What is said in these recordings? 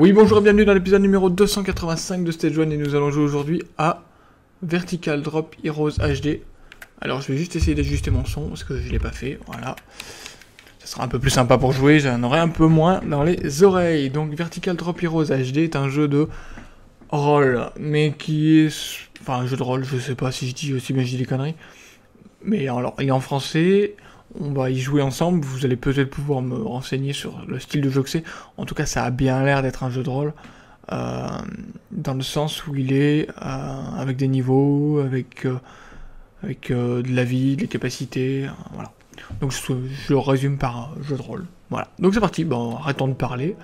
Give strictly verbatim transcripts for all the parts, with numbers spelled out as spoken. Oui, bonjour et bienvenue dans l'épisode numéro deux cent quatre-vingt-cinq de Stage One et nous allons jouer aujourd'hui à Vertical Drop Heroes H D. Alors je vais juste essayer d'ajuster mon son parce que je ne l'ai pas fait, voilà. Ça sera un peu plus sympa pour jouer, j'en aurai un peu moins dans les oreilles. Donc Vertical Drop Heroes H D est un jeu de rôle, mais qui est... Enfin un jeu de rôle, je sais pas si je dis aussi bien je dis des conneries. Mais alors, il est en français... On va y jouer ensemble, vous allez peut-être pouvoir me renseigner sur le style de jeu que c'est. En tout cas, ça a bien l'air d'être un jeu de rôle, euh, dans le sens où il est euh, avec des niveaux, avec, euh, avec euh, de la vie, des capacités, euh, voilà. Donc je, je résume par euh, jeu de rôle, voilà. Donc c'est parti, bon, arrêtons de parler.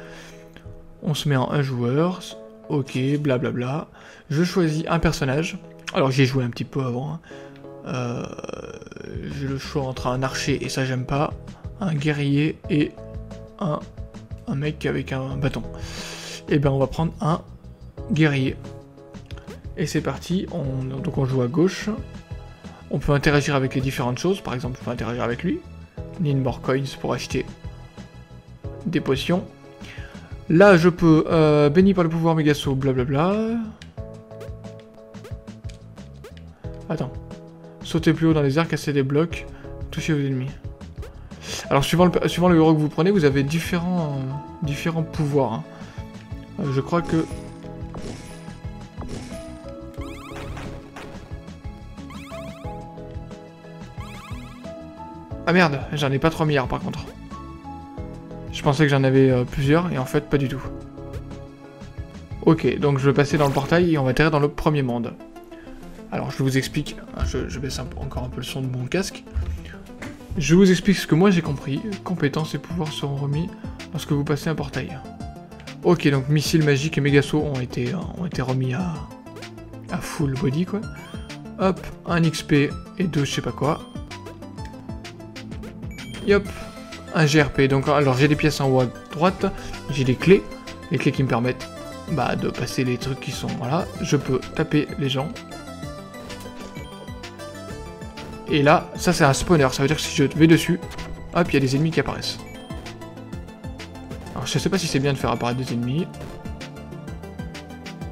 On se met en un joueur, ok, blablabla. Bla bla. Je choisis un personnage, alors j'y ai joué un petit peu avant, hein. Euh, j'ai le choix entre un archer, et ça j'aime pas, un guerrier et un, un mec avec un, un bâton. Et ben on va prendre un guerrier. Et c'est parti, on, donc on joue à gauche. On peut interagir avec les différentes choses, par exemple on peut interagir avec lui. Need more coins pour acheter des potions. Là je peux, euh, béni par le pouvoir Megasso, blablabla. Attends. Sauter plus haut dans les airs, casser des blocs, toucher vos ennemis. Alors suivant le, suivant le héros que vous prenez, vous avez différents, euh, différents pouvoirs. Hein. Euh, je crois que... Ah merde, j'en ai pas trois milliards par contre. Je pensais que j'en avais euh, plusieurs, et en fait pas du tout. Ok, donc je vais passer dans le portail et on va atterrir dans le premier monde. Alors je vous explique, je, je baisse un, encore un peu le son de mon casque. Je vous explique ce que moi j'ai compris. Compétences et pouvoirs seront remis lorsque vous passez un portail. Ok, donc missiles magiques et mégasso ont été, ont été remis à, à full body quoi. Hop, un X P et deux je sais pas quoi. Et hop, un G R P. Donc alors j'ai des pièces en haut à droite, j'ai des clés, les clés qui me permettent bah, de passer les trucs qui sont voilà. Je peux taper les gens. Et là, ça c'est un spawner, ça veut dire que si je vais dessus, hop, il y a des ennemis qui apparaissent. Alors je sais pas si c'est bien de faire apparaître des ennemis.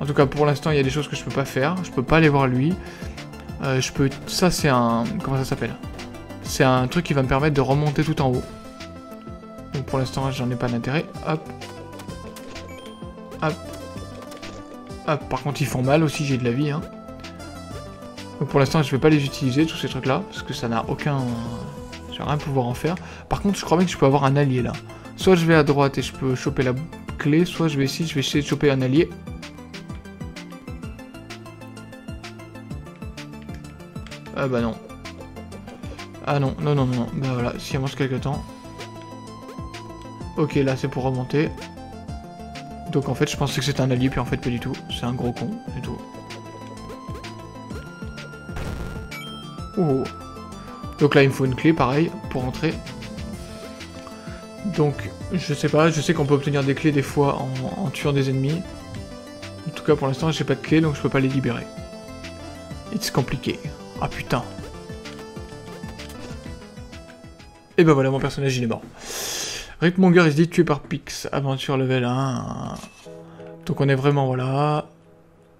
En tout cas, pour l'instant, il y a des choses que je peux pas faire, je peux pas aller voir lui. Euh, je peux... Ça c'est un... Comment ça s'appelle? C'est un truc qui va me permettre de remonter tout en haut. Donc pour l'instant, j'en ai pas d'intérêt. Hop. Hop. Hop, par contre, ils font mal aussi, j'ai de la vie, hein. Donc pour l'instant je vais pas les utiliser tous ces trucs là parce que ça n'a aucun... Je vais rien pouvoir en faire. Par contre je crois bien que je peux avoir un allié là. Soit je vais à droite et je peux choper la clé, soit je vais ici, je vais essayer de choper un allié. Ah bah non. Ah non, non non non non. Bah voilà, si avance quelque temps. Ok là c'est pour remonter. Donc en fait je pensais que c'était un allié puis en fait pas du tout. C'est un gros con et tout. Oh. Donc là il me faut une clé pareil pour entrer. Donc je sais pas, je sais qu'on peut obtenir des clés des fois en, en tuant des ennemis. En tout cas pour l'instant j'ai pas de clé donc je peux pas les libérer. It's compliqué. Ah putain. Et ben voilà mon personnage il est mort. Ripmonger il se dit tué par Pix. Aventure level un. Donc on est vraiment voilà.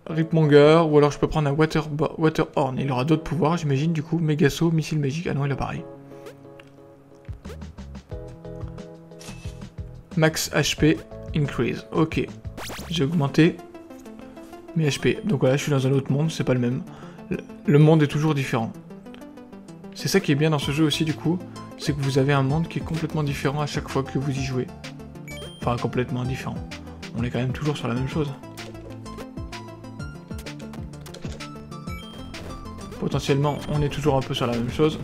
Ripmonger, ou alors je peux prendre un water, water horn, il aura d'autres pouvoirs, j'imagine, du coup, Megasso, missile magique, ah non, il a pareil. Max H P, increase, ok, j'ai augmenté mes H P, donc voilà, je suis dans un autre monde, c'est pas le même, le monde est toujours différent. C'est ça qui est bien dans ce jeu aussi, du coup, c'est que vous avez un monde qui est complètement différent à chaque fois que vous y jouez. Enfin, complètement différent, on est quand même toujours sur la même chose. Potentiellement, on est toujours un peu sur la même chose.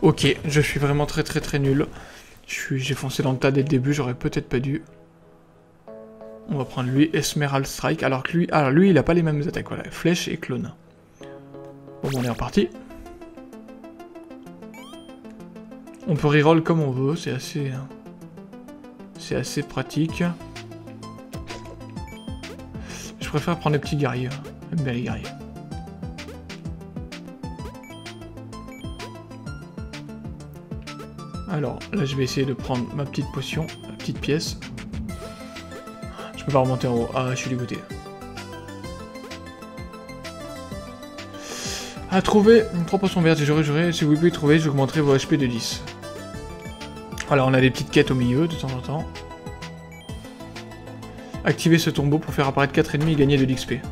Ok, je suis vraiment très très très nul. J'ai foncé dans le tas dès le début, j'aurais peut-être pas dû. On va prendre lui, Esmeralda Strike. Alors que lui, alors lui, il a pas les mêmes attaques, voilà. Flèche et clone. Bon, on est reparti. On peut reroll comme on veut, c'est assez... C'est assez pratique. Je préfère prendre les petits guerriers. J'aime bien les guerriers. Alors, là je vais essayer de prendre ma petite potion, ma petite pièce. Je peux pas remonter en haut. Ah, je suis dégoûté. À trouver une trois potions vertes, j'aurais juré, si vous pouvez trouver, j'augmenterai vos H P de dix. Alors on a des petites quêtes au milieu de temps en temps. Activer ce tombeau pour faire apparaître quatre ennemis et gagner de l'X P.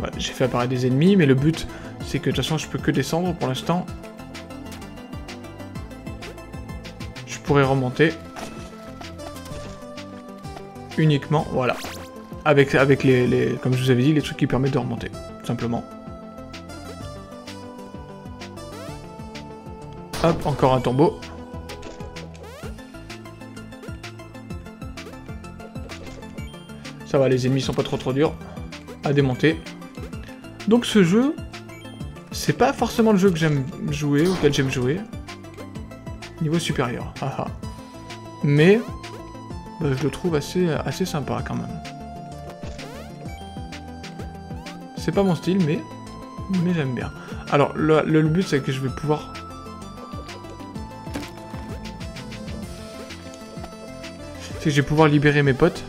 Ouais, j'ai fait apparaître des ennemis, mais le but c'est que de toute façon je peux que descendre pour l'instant. Je pourrais remonter. Uniquement, voilà. Avec, avec les, les, comme je vous avais dit, les trucs qui permettent de remonter, tout simplement. Hop, encore un tombeau. Ça va, les ennemis sont pas trop trop durs à démonter. Donc ce jeu, c'est pas forcément le jeu que j'aime jouer, auquel j'aime jouer. Niveau supérieur, haha. Mais, bah, je le trouve assez, assez sympa quand même. C'est pas mon style, mais, mais j'aime bien. Alors, le, le, le but, c'est que je vais pouvoir... C'est que je vais pouvoir libérer mes potes.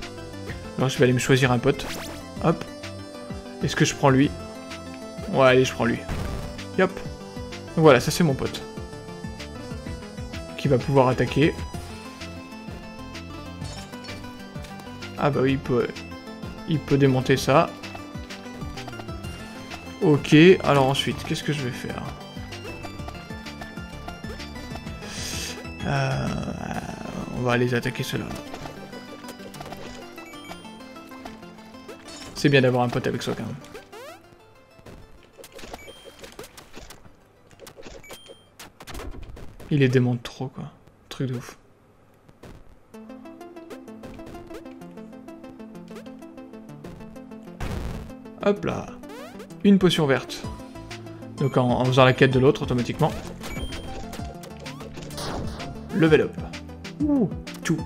Alors, je vais aller me choisir un pote. Hop. Est-ce que je prends lui? Ouais, allez, je prends lui. Hop. Donc voilà, ça, c'est mon pote. Qui va pouvoir attaquer. Ah bah oui, il peut... Il peut démonter ça. Ok, alors ensuite, qu'est-ce que je vais faire? euh, On va aller attaquer ceux-là. C'est bien d'avoir un pote avec soi quand même. Il les démonte trop quoi. Truc de ouf. Hop là. Une potion verte. Donc en, en faisant la quête de l'autre, automatiquement. Level up. Ouh, tout.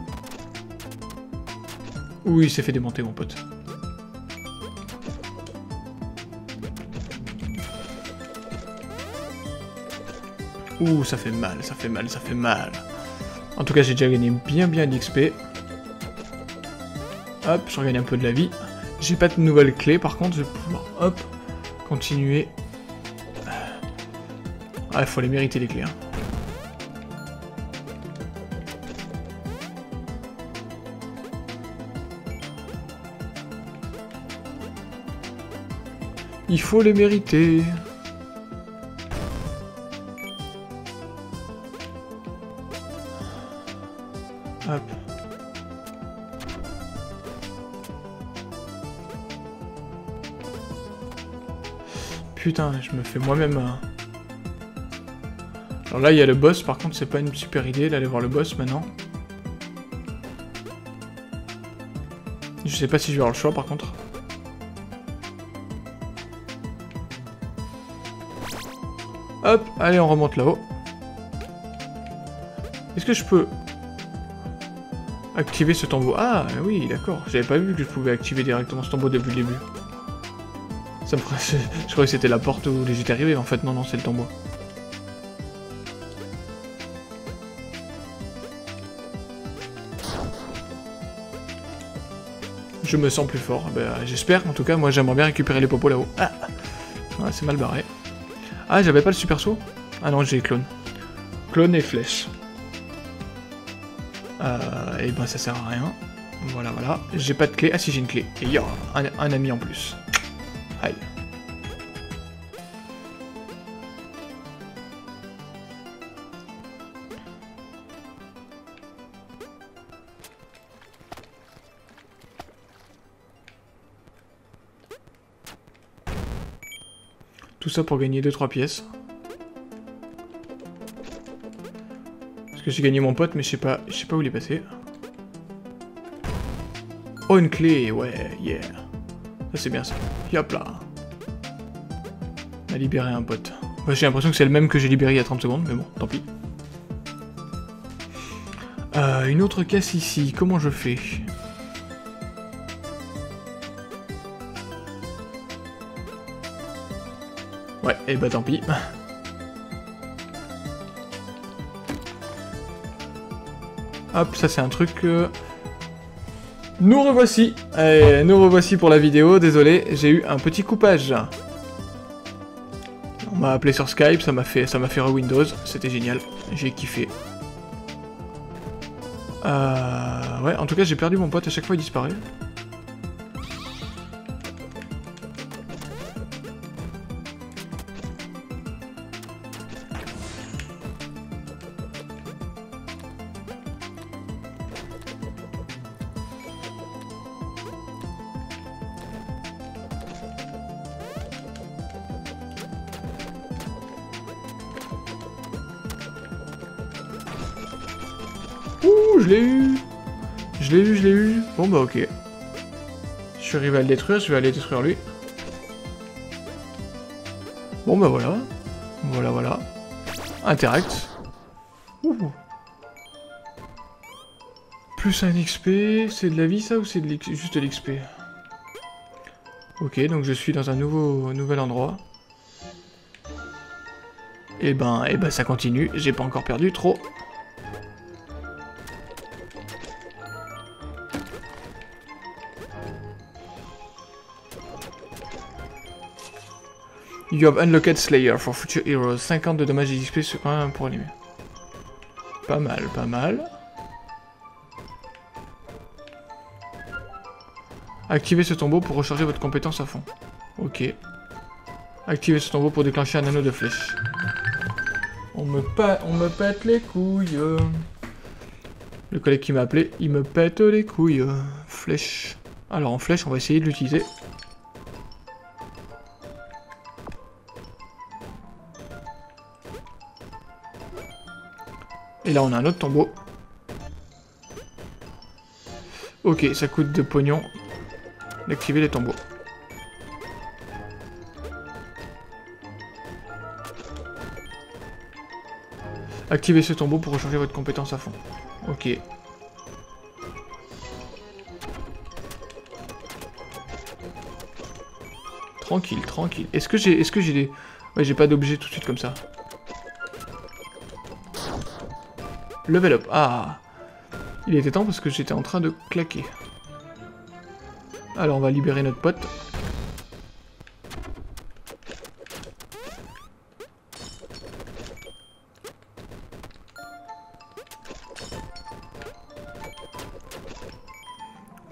Ouh, il s'est fait démonter, mon pote. Ouh, ça fait mal, ça fait mal, ça fait mal. En tout cas, j'ai déjà gagné bien, bien d'X P. Hop, je regagne un peu de la vie. J'ai pas de nouvelles clés, par contre, je vais pouvoir... Hop. Continuer. Ah, il faut les mériter les clés. Hein. Il faut les mériter. Hop. Putain, je me fais moi-même... Alors là, il y a le boss, par contre, c'est pas une super idée d'aller voir le boss maintenant. Je sais pas si je vais avoir le choix, par contre. Hop, allez, on remonte là-haut. Est-ce que je peux... activer ce tombeau? Ah, oui, d'accord. J'avais pas vu que je pouvais activer directement ce tombeau depuis le début. Ça me ferait... Je croyais que c'était la porte où j'étais arrivé, en fait non, non, c'est le tombeau. Je me sens plus fort, ben, j'espère, en tout cas, moi j'aimerais bien récupérer les popos là-haut. Ah, ouais, c'est mal barré. Ah, j'avais pas le super saut? Ah non, j'ai clone. Clone et flèche. Euh, et ben ça sert à rien. Voilà, voilà. J'ai pas de clé. Ah si, j'ai une clé. Et y'a un, un ami en plus. Aïe. Tout ça pour gagner deux trois pièces. Parce que j'ai gagné mon pote, mais je sais pas, je sais pas où il est passé. Oh, une clé, ouais, yeah. Ça c'est bien ça. Hop là. On a libéré un pote. Bah, j'ai l'impression que c'est le même que j'ai libéré il y a trente secondes, mais bon, tant pis. Euh, une autre caisse ici, comment je fais ? Ouais, et bah tant pis. Hop, ça c'est un truc... Euh... Nous revoici. Et nous revoici pour la vidéo, désolé, j'ai eu un petit coupage. On m'a appelé sur Skype, ça m'a fait, ça m'a fait re-Windows, c'était génial, j'ai kiffé. Euh... Ouais, en tout cas j'ai perdu mon pote, à chaque fois il disparaît. Ouh, je l'ai eu. Je l'ai eu, je l'ai eu. Bon bah ok. Je suis arrivé à le détruire, je vais aller détruire lui. Bon bah voilà. Voilà, voilà. Interact. Ouh. Plus un X P, c'est de la vie ça ou c'est juste de l'X P? Ok, donc je suis dans un nouveau, nouvel endroit. Et ben, et ben ça continue, j'ai pas encore perdu trop. You have unlocked Slayer for future heroes. cinquante de dommages et X P sur un pour animer. Pas mal, pas mal. Activez ce tombeau pour recharger votre compétence à fond. Ok. Activez ce tombeau pour déclencher un anneau de flèche. On me, on me pète les couilles. Le collègue qui m'a appelé, il me pète les couilles. Flèche. Alors en flèche, on va essayer de l'utiliser. Et là on a un autre tombeau. Ok, ça coûte de pognon d'activer les tombeaux. Activez ce tombeau pour recharger votre compétence à fond. Ok. Tranquille, tranquille. Est-ce que j'ai... Est-ce que j'ai des... Ouais, j'ai pas d'objet tout de suite comme ça. Level up, ah. Il était temps parce que j'étais en train de claquer. Alors on va libérer notre pote.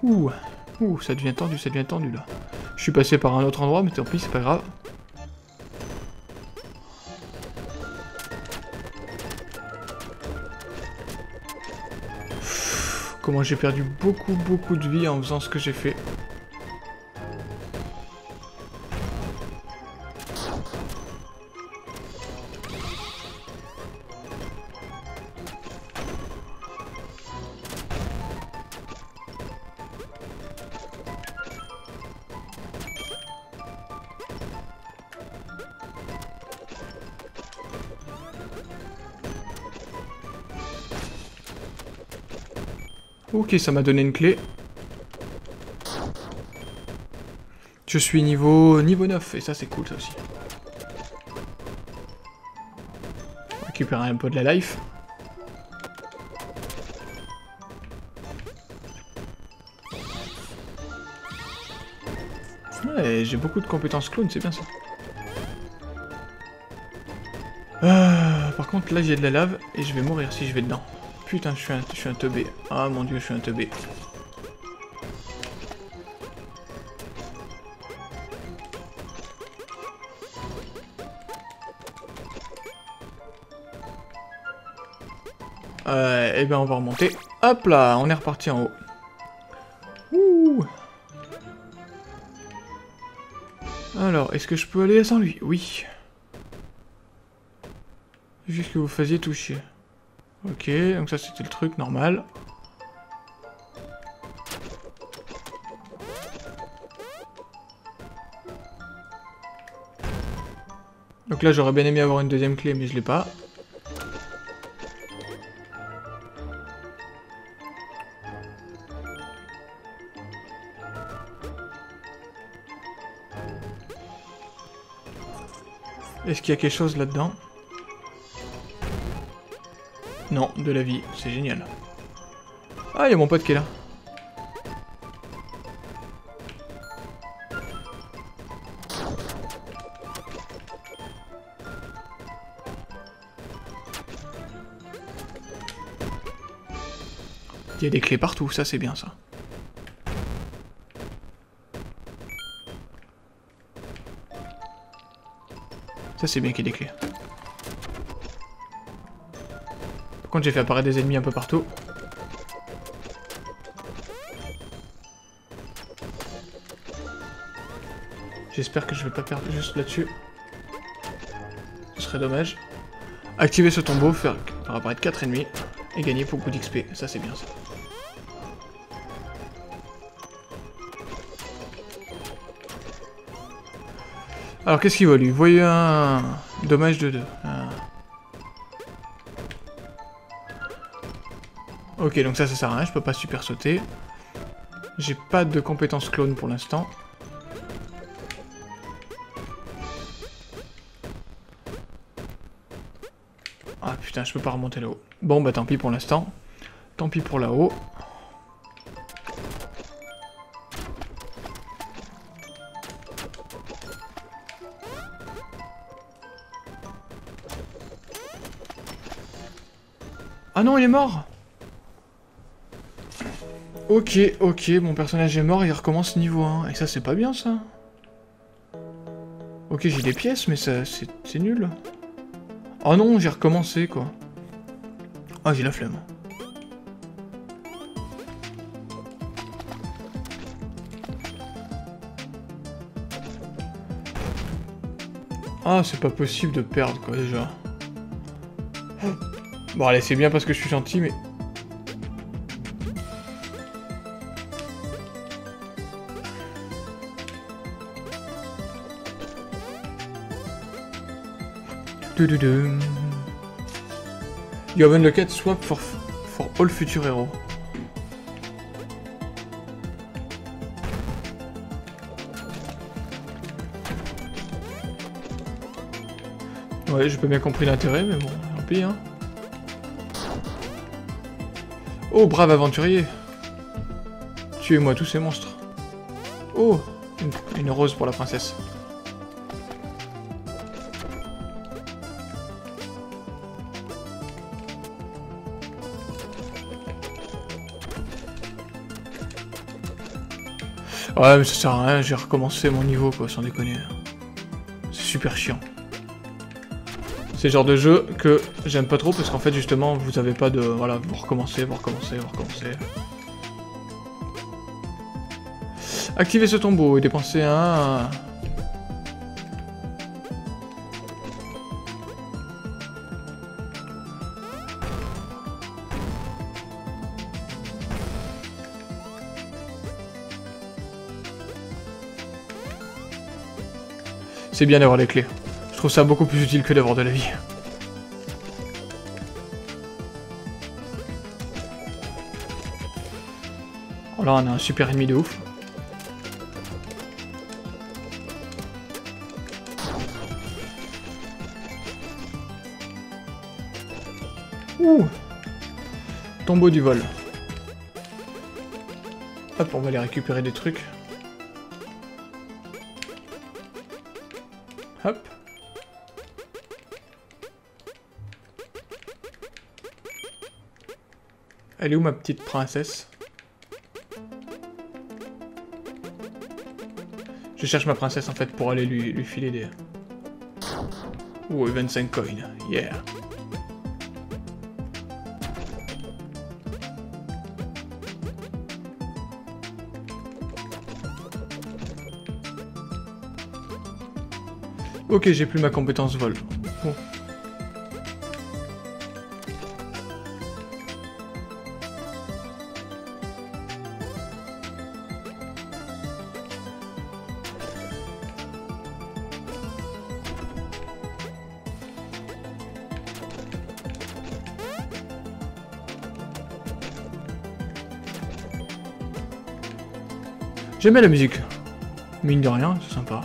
Ouh, ouh, ça devient tendu, ça devient tendu là. Je suis passé par un autre endroit mais tant pis, c'est pas grave. Comment j'ai perdu beaucoup beaucoup de vie en faisant ce que j'ai fait. Ok, ça m'a donné une clé. Je suis niveau niveau neuf, et ça c'est cool ça aussi. On récupère un peu de la life. Ouais, j'ai beaucoup de compétences clown, c'est bien ça. Euh, par contre là j'ai de la lave, et je vais mourir si je vais dedans. Putain, je suis un, je suis un teubé. Ah mon dieu, je suis un teubé. Euh, et ben on va remonter. Hop là, on est reparti en haut. Ouh. Alors, est-ce que je peux aller sans lui? Oui. Juste que vous faisiez toucher. Ok, donc ça c'était le truc normal. Donc là j'aurais bien aimé avoir une deuxième clé mais je l'ai pas. Est-ce qu'il y a quelque chose là-dedans? Non, de la vie, c'est génial. Ah, il y a mon pote qui est là. Il y a des clés partout, ça c'est bien ça. Ça c'est bien qu'il y ait des clés. Par contre j'ai fait apparaître des ennemis un peu partout. J'espère que je vais pas perdre juste là-dessus. Ce serait dommage. Activer ce tombeau, faire apparaître quatre ennemis et gagner beaucoup d'X P. Ça c'est bien ça. Alors qu'est-ce qu'il vaut lui? Voyez un... Dommage de deux. Ah. Ok, donc ça, ça sert à rien, je peux pas super sauter. J'ai pas de compétences clone pour l'instant. Ah putain, je peux pas remonter là-haut. Bon bah tant pis pour l'instant. Tant pis pour là-haut. Ah non, il est mort. Ok, ok, mon personnage est mort, il recommence niveau un. Et ça, c'est pas bien, ça. Ok, j'ai des pièces, mais ça c'est nul. Oh non, j'ai recommencé, quoi. Ah, j'ai la flemme. Ah, c'est pas possible de perdre, quoi, déjà. Bon allez, c'est bien parce que je suis gentil, mais... You have unlocked swap for, for all future heroes. Ouais, j'ai pas bien compris l'intérêt, mais bon, tant pis, hein. Oh, brave aventurier! Tuez-moi tous ces monstres! Oh! Une, une rose pour la princesse. Ouais, mais ça sert à rien, j'ai recommencé mon niveau, quoi, sans déconner. C'est super chiant. C'est le genre de jeu que j'aime pas trop parce qu'en fait justement vous avez pas de... Voilà, vous recommencez, vous recommencez, vous recommencez. Activez ce tombeau et dépensez un... C'est bien d'avoir les clés. Je trouve ça beaucoup plus utile que d'avoir de la vie. Oh là, on a un super ennemi de ouf. Ouh! Tombeau du vol. Hop, on va aller récupérer des trucs. Hop. Elle est où ma petite princesse? Je cherche ma princesse en fait pour aller lui, lui filer des... Ouh, vingt-cinq coins, yeah. Ok, j'ai plus ma compétence vol. Oh. J'aime bien la musique. Mine de rien, c'est sympa.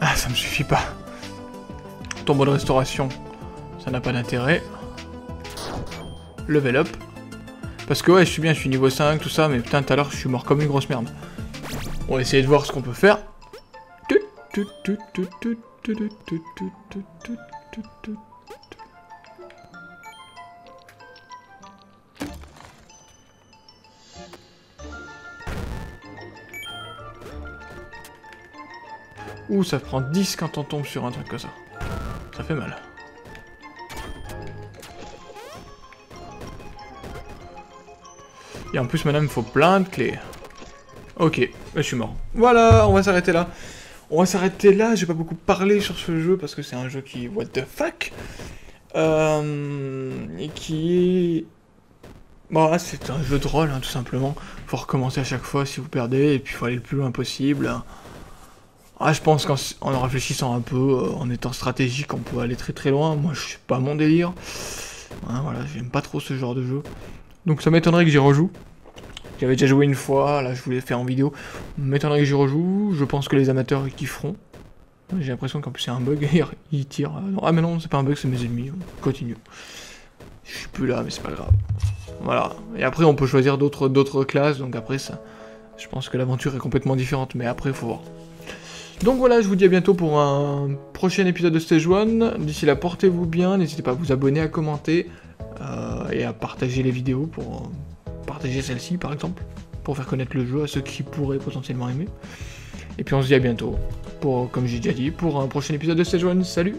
Ah, ça me suffit pas. Tombeau de restauration, ça n'a pas d'intérêt. Level up. Parce que ouais, je suis bien, je suis niveau cinq, tout ça, mais putain, tout à l'heure, je suis mort comme une grosse merde. On va essayer de voir ce qu'on peut faire. Ouh, ça prend dix quand on tombe sur un truc comme ça. Ça fait mal. Et en plus, madame, il faut plein de clés. Ok, je suis mort. Voilà, on va s'arrêter là. On va s'arrêter là, j'ai pas beaucoup parlé sur ce jeu parce que c'est un jeu qui... What the fuck euh... Et qui... Bon, là, c'est un jeu de rôle, hein, tout simplement. Faut recommencer à chaque fois si vous perdez, et puis faut aller le plus loin possible. Ah, je pense qu'en en réfléchissant un peu, en étant stratégique, on peut aller très très loin. Moi, je sais pas mon délire. Hein, voilà, j'aime pas trop ce genre de jeu. Donc ça m'étonnerait que j'y rejoue. J'avais déjà joué une fois, là je voulais faire en vidéo. M'étonnerait que j'y rejoue, je pense que les amateurs ils kifferont. J'ai l'impression qu'en plus c'est un bug, ils tirent. Ah mais non, c'est pas un bug, c'est mes ennemis, on continue. Je suis plus là, mais c'est pas grave. Voilà, et après on peut choisir d'autres d'autres classes, donc après ça... Je pense que l'aventure est complètement différente, mais après faut voir. Donc voilà, je vous dis à bientôt pour un prochain épisode de Stage One. D'ici là, portez-vous bien, n'hésitez pas à vous abonner, à commenter, euh, et à partager les vidéos pour... Euh, partager celle-ci par exemple, pour faire connaître le jeu à ceux qui pourraient potentiellement aimer. Et puis on se dit à bientôt, pour, comme j'ai déjà dit, pour un prochain épisode de Stage One. Salut!